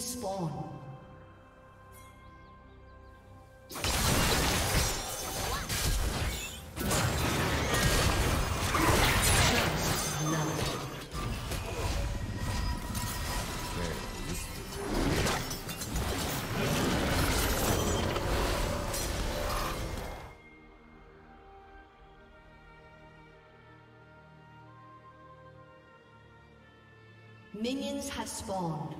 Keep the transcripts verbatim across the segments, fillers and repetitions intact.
spawn. Minions have spawned.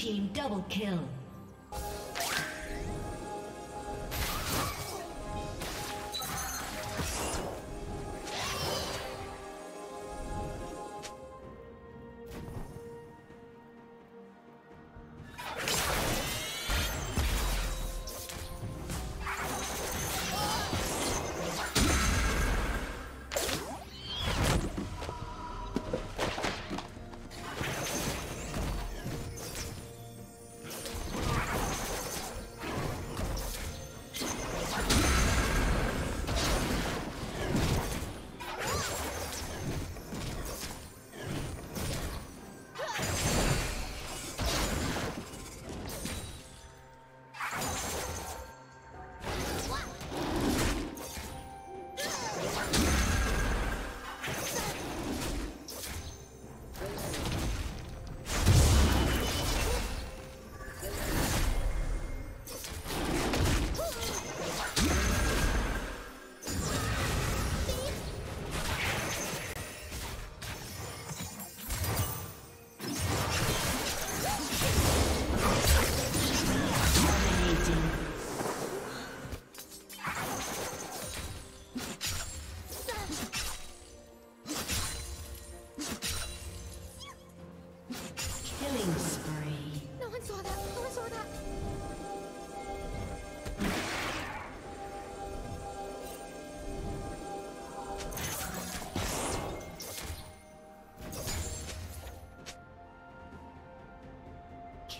team double kill.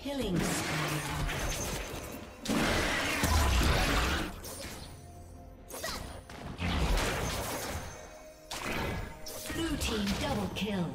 Killing spree. Blue team double kill.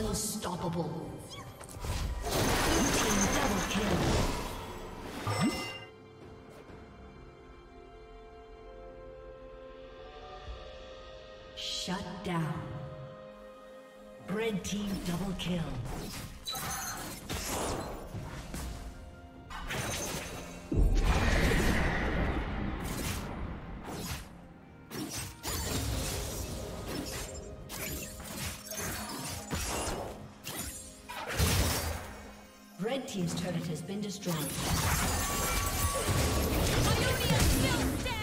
Unstoppable. Team double kill. Shut down. Red team double kill. Team's turret has been destroyed. Ionia still stands.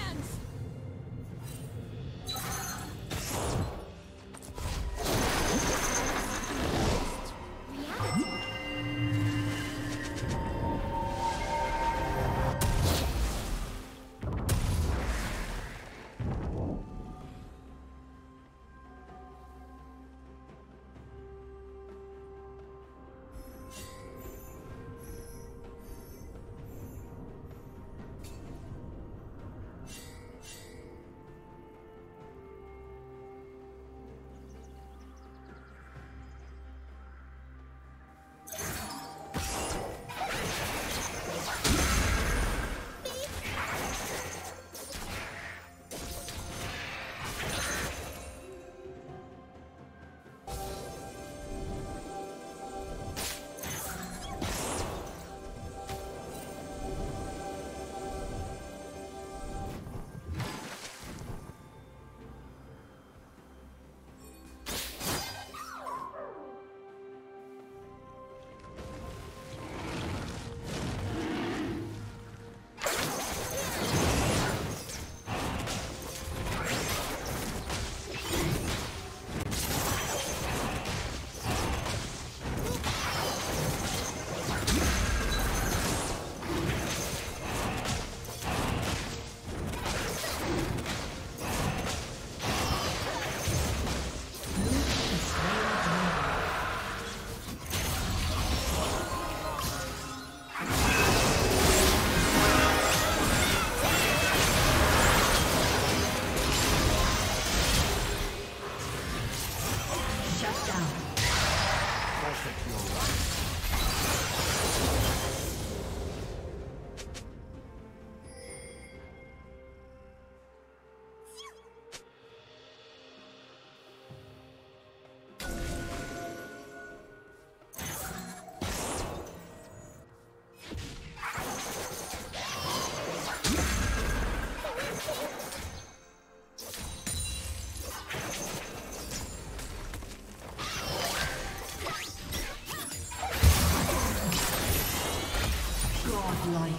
godlike.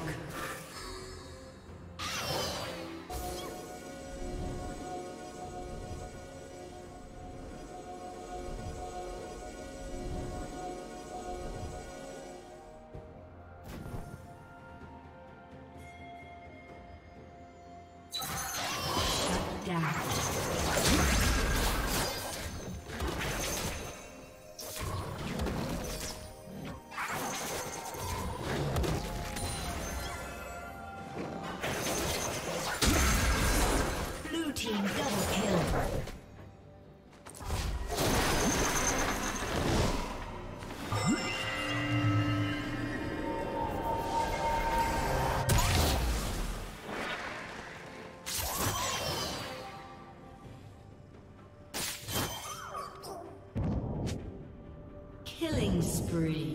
Killing spree.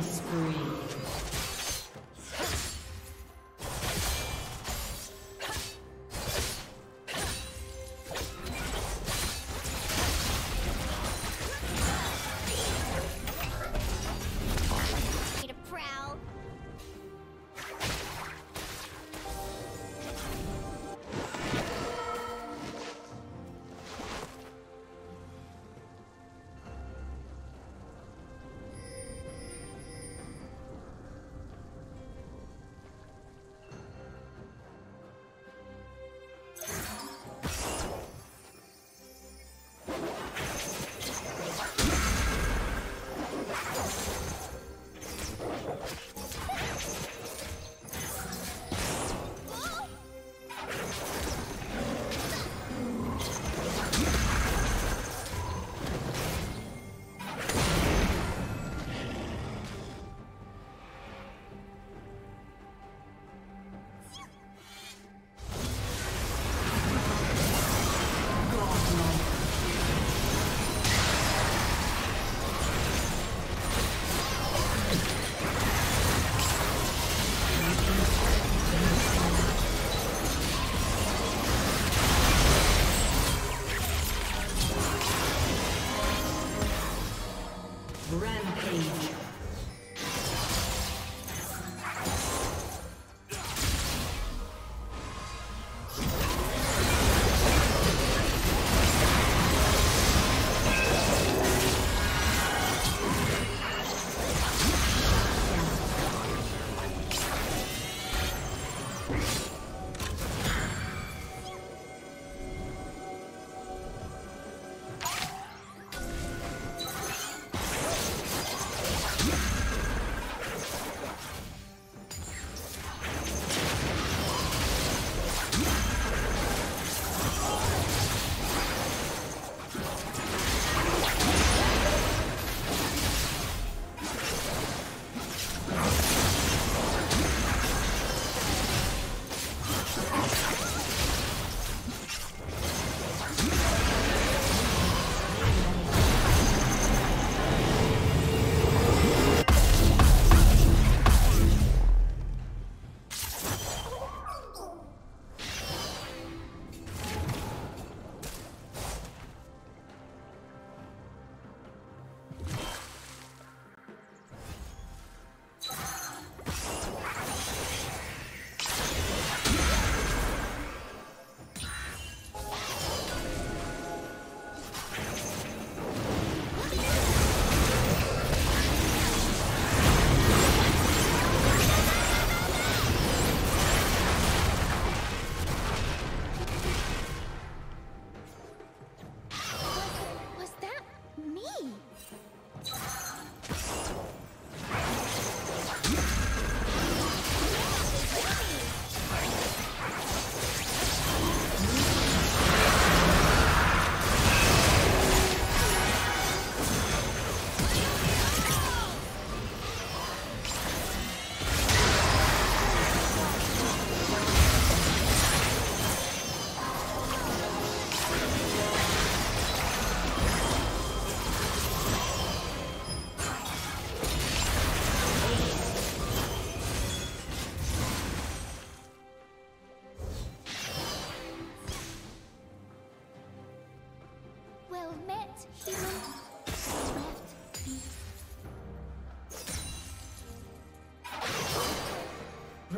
Killing spree.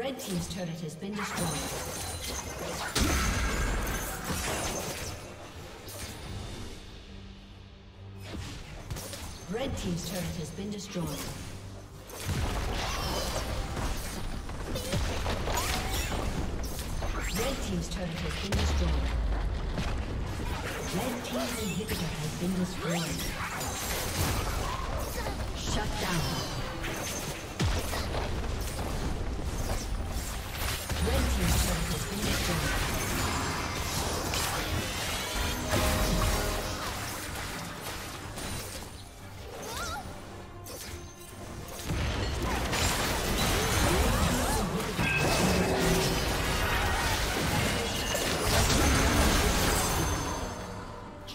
Red team's turret has been destroyed. Red team's turret has been destroyed. Red team's turret has been destroyed. Red team's inhibitor has been destroyed. Shut down.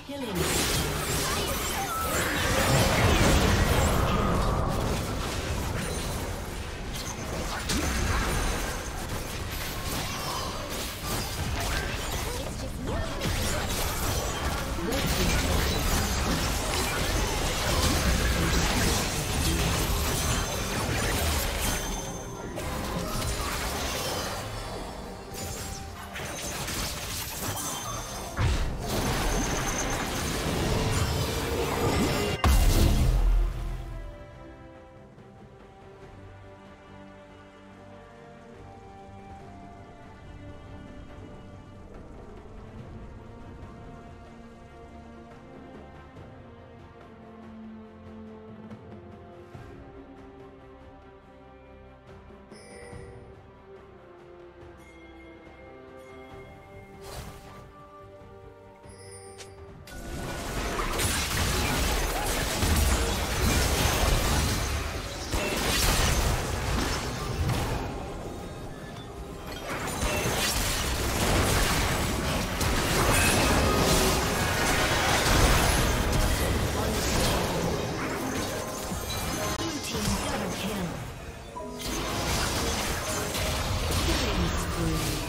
Killing. Killing. Free.